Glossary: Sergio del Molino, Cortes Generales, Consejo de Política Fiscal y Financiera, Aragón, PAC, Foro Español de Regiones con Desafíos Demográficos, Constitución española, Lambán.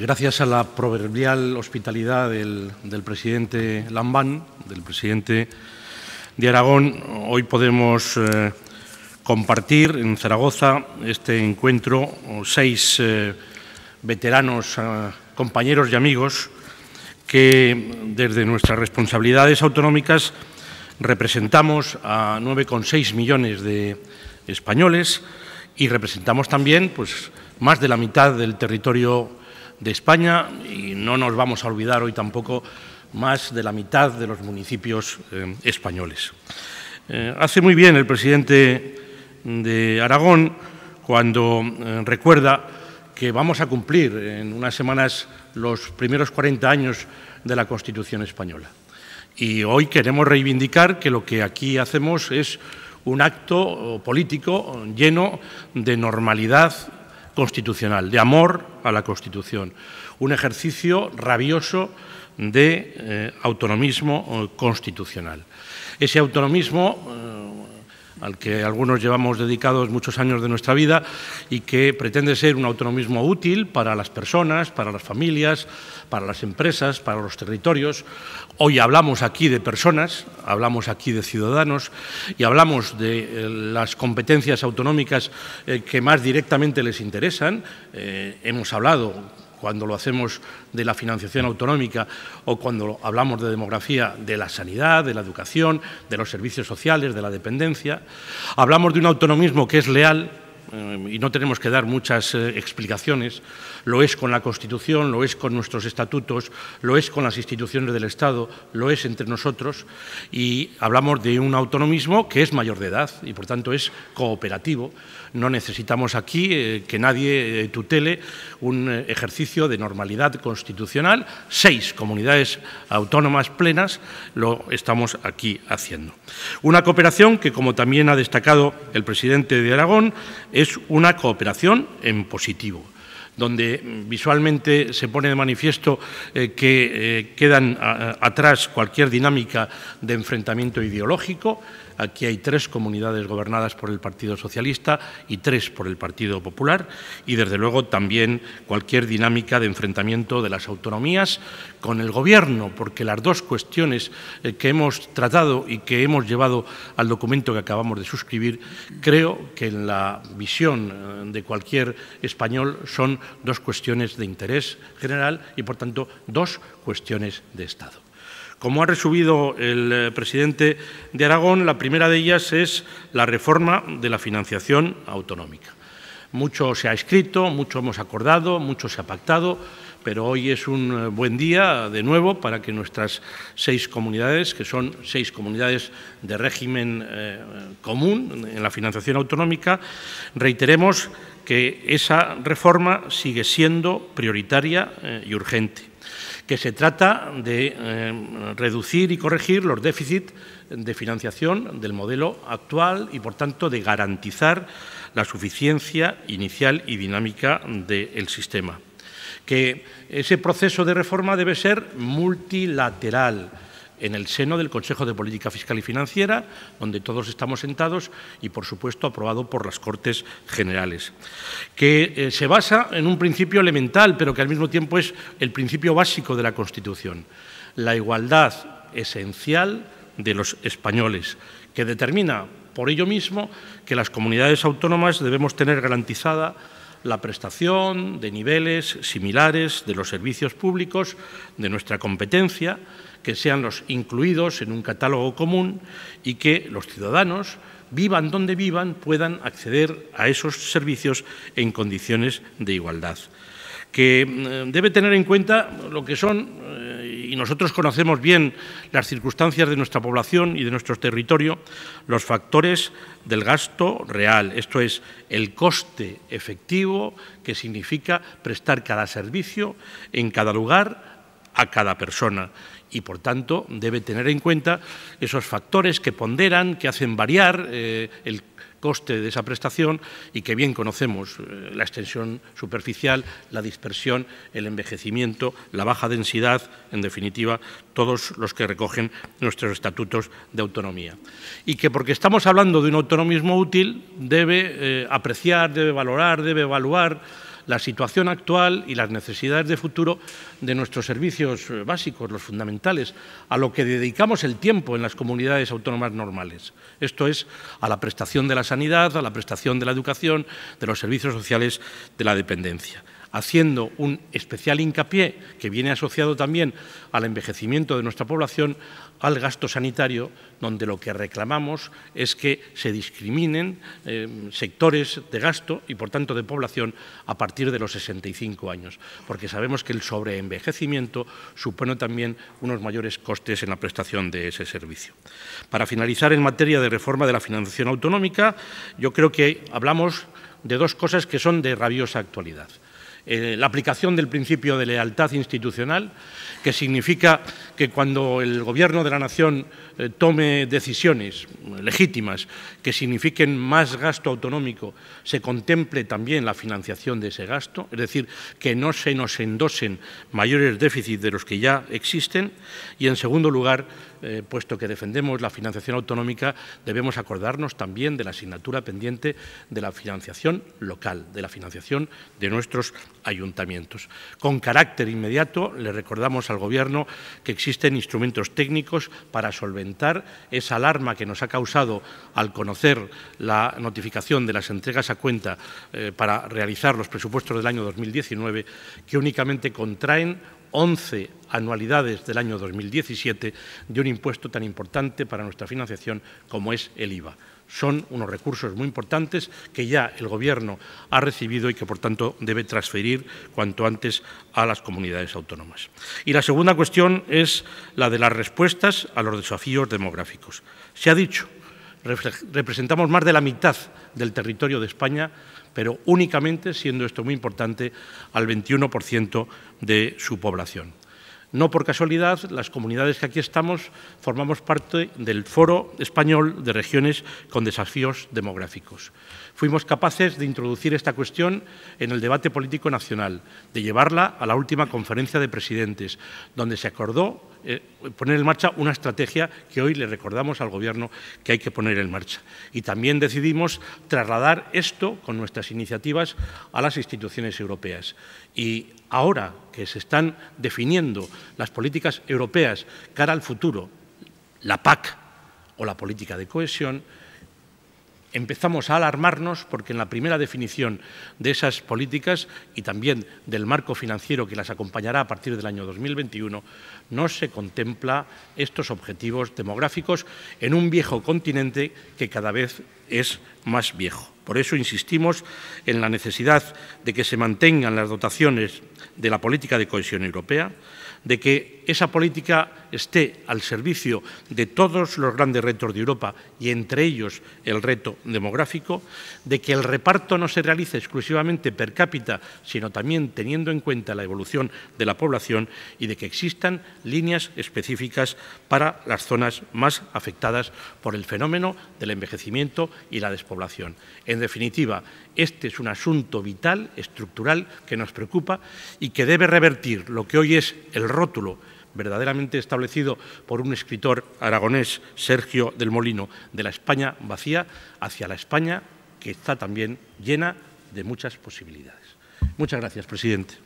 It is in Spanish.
Gracias a la proverbial hospitalidad del presidente Lambán, del presidente de Aragón, hoy podemos compartir en Zaragoza este encuentro seis veteranos, compañeros y amigos que desde nuestras responsabilidades autonómicas representamos a 9,6 millones de españoles y representamos también pues, más de la mitad del territorio de España, y no nos vamos a olvidar hoy tampoco más de la mitad de los municipios españoles. Hace muy bien el presidente de Aragón cuando recuerda que vamos a cumplir en unas semanas los primeros 40 años de la Constitución española. Y hoy queremos reivindicar que lo que aquí hacemos es un acto político lleno de normalidad constitucional, de amor a la Constitución, un ejercicio rabioso de autonomismo constitucional. Ese autonomismo al que algunos llevamos dedicados muchos años de nuestra vida y que pretende ser un autonomismo útil para las personas, para las familias, para las empresas, para los territorios. Hoy hablamos aquí de personas, hablamos aquí de ciudadanos y hablamos de las competencias autonómicas que más directamente les interesan. Hemos hablado, cuando lo hacemos, de la financiación autonómica o cuando hablamos de demografía, de la sanidad, de la educación, de los servicios sociales, de la dependencia. Hablamos de un autonomismo que es leal y no tenemos que dar muchas explicaciones. Lo es con la Constitución, lo es con nuestros estatutos, lo es con las instituciones del Estado, lo es entre nosotros. Y hablamos de un autonomismo que es mayor de edad y, por tanto, es cooperativo. No necesitamos aquí que nadie tutele un ejercicio de normalidad constitucional. 6 comunidades autónomas plenas lo estamos aquí haciendo. Una cooperación que, como también ha destacado el presidente de Aragón, es una cooperación en positivo, donde visualmente se pone de manifiesto que quedan atrás cualquier dinámica de enfrentamiento ideológico. Aquí hay 3 comunidades gobernadas por el Partido Socialista y 3 por el Partido Popular y, desde luego, también cualquier dinámica de enfrentamiento de las autonomías con el Gobierno, porque las dos cuestiones que hemos tratado y que hemos llevado al documento que acabamos de suscribir, creo que en la visión de cualquier español son 2 cuestiones de interés general y, por tanto, 2 cuestiones de Estado. Como ha resumido el presidente de Aragón, la primera de ellas es la reforma de la financiación autonómica. Mucho se ha escrito, mucho hemos acordado, mucho se ha pactado, pero hoy es un buen día, de nuevo, para que nuestras 6 comunidades, que son 6 comunidades de régimen común en la financiación autonómica, reiteremos que esa reforma sigue siendo prioritaria y urgente, que se trata de reducir y corregir los déficits de financiación del modelo actual y, por tanto, de garantizar la suficiencia inicial y dinámica del sistema. Que ese proceso de reforma debe ser multilateral, en el seno del Consejo de Política Fiscal y Financiera, donde todos estamos sentados y, por supuesto, aprobado por las Cortes Generales, que se basa en un principio elemental, pero que al mismo tiempo es el principio básico de la Constitución, la igualdad esencial de los españoles, que determina, por ello mismo, que las comunidades autónomas debemos tener garantizada la prestación de niveles similares de los servicios públicos de nuestra competencia, que sean los incluidos en un catálogo común y que los ciudadanos, vivan donde vivan, puedan acceder a esos servicios en condiciones de igualdad. Que debe tener en cuenta lo que son, y nosotros conocemos bien las circunstancias de nuestra población y de nuestro territorio, los factores del gasto real. Esto es el coste efectivo que significa prestar cada servicio en cada lugar a cada persona. Y, por tanto, debe tener en cuenta esos factores que ponderan, que hacen variar el coste de esa prestación y que bien conocemos, la extensión superficial, la dispersión, el envejecimiento, la baja densidad, en definitiva, todos los que recogen nuestros estatutos de autonomía. Y que, porque estamos hablando de un autonomismo útil, debe apreciar, debe valorar, debe evaluar la situación actual y las necesidades de futuro de nuestros servicios básicos, los fundamentales, a lo que dedicamos el tiempo en las comunidades autónomas normales. Esto es, a la prestación de la sanidad, a la prestación de la educación, de los servicios sociales, de la dependencia, haciendo un especial hincapié, que viene asociado también al envejecimiento de nuestra población, al gasto sanitario, donde lo que reclamamos es que se discriminen sectores de gasto y, por tanto, de población a partir de los 65 años, porque sabemos que el sobreenvejecimiento supone también unos mayores costes en la prestación de ese servicio. Para finalizar, en materia de reforma de la financiación autonómica, yo creo que hablamos de dos cosas que son de rabiosa actualidad. La aplicación del principio de lealtad institucional, que significa que cuando el Gobierno de la Nación tome decisiones legítimas que signifiquen más gasto autonómico, se contemple también la financiación de ese gasto, es decir, que no se nos endosen mayores déficits de los que ya existen. Y, en segundo lugar, puesto que defendemos la financiación autonómica, debemos acordarnos también de la asignatura pendiente de la financiación local, de la financiación de nuestros ayuntamientos. Con carácter inmediato, le recordamos al Gobierno que existen instrumentos técnicos para solventar esa alarma que nos ha causado al conocer la notificación de las entregas a cuenta para realizar los presupuestos del año 2019, que únicamente contraen 11 anualidades del año 2017 de un impuesto tan importante para nuestra financiación como es el IVA. Son unos recursos muy importantes que ya el Gobierno ha recibido y que, por tanto, debe transferir cuanto antes a las comunidades autónomas. Y la segunda cuestión es la de las respuestas a los desafíos demográficos. Se ha dicho, representamos más de la mitad del territorio de España, pero únicamente, siendo esto muy importante, al 21% de su población. No por casualidad, las comunidades que aquí estamos formamos parte del Foro Español de Regiones con Desafíos Demográficos. Fuimos capaces de introducir esta cuestión en el debate político nacional, de llevarla a la última conferencia de presidentes, donde se acordó poner en marcha una estrategia que hoy le recordamos al Gobierno que hay que poner en marcha. Y también decidimos trasladar esto con nuestras iniciativas a las instituciones europeas. Y ahora que se están definiendo las políticas europeas cara al futuro, la PAC o la política de cohesión, empezamos a alarmarnos porque en la primera definición de esas políticas y también del marco financiero que las acompañará a partir del año 2021, no se contempla estos objetivos demográficos en un viejo continente que cada vez es más viejo. Por eso insistimos en la necesidad de que se mantengan las dotaciones de la política de cohesión europea, de que esa política esté al servicio de todos los grandes retos de Europa y entre ellos el reto demográfico, de que el reparto no se realice exclusivamente per cápita, sino también teniendo en cuenta la evolución de la población y de que existan líneas específicas para las zonas más afectadas por el fenómeno del envejecimiento y la despoblación. En definitiva, este es un asunto vital, estructural, que nos preocupa y que debe revertir lo que hoy es el rótulo verdaderamente establecido por un escritor aragonés, Sergio del Molino, de la España vacía hacia la España que está también llena de muchas posibilidades. Muchas gracias, presidente.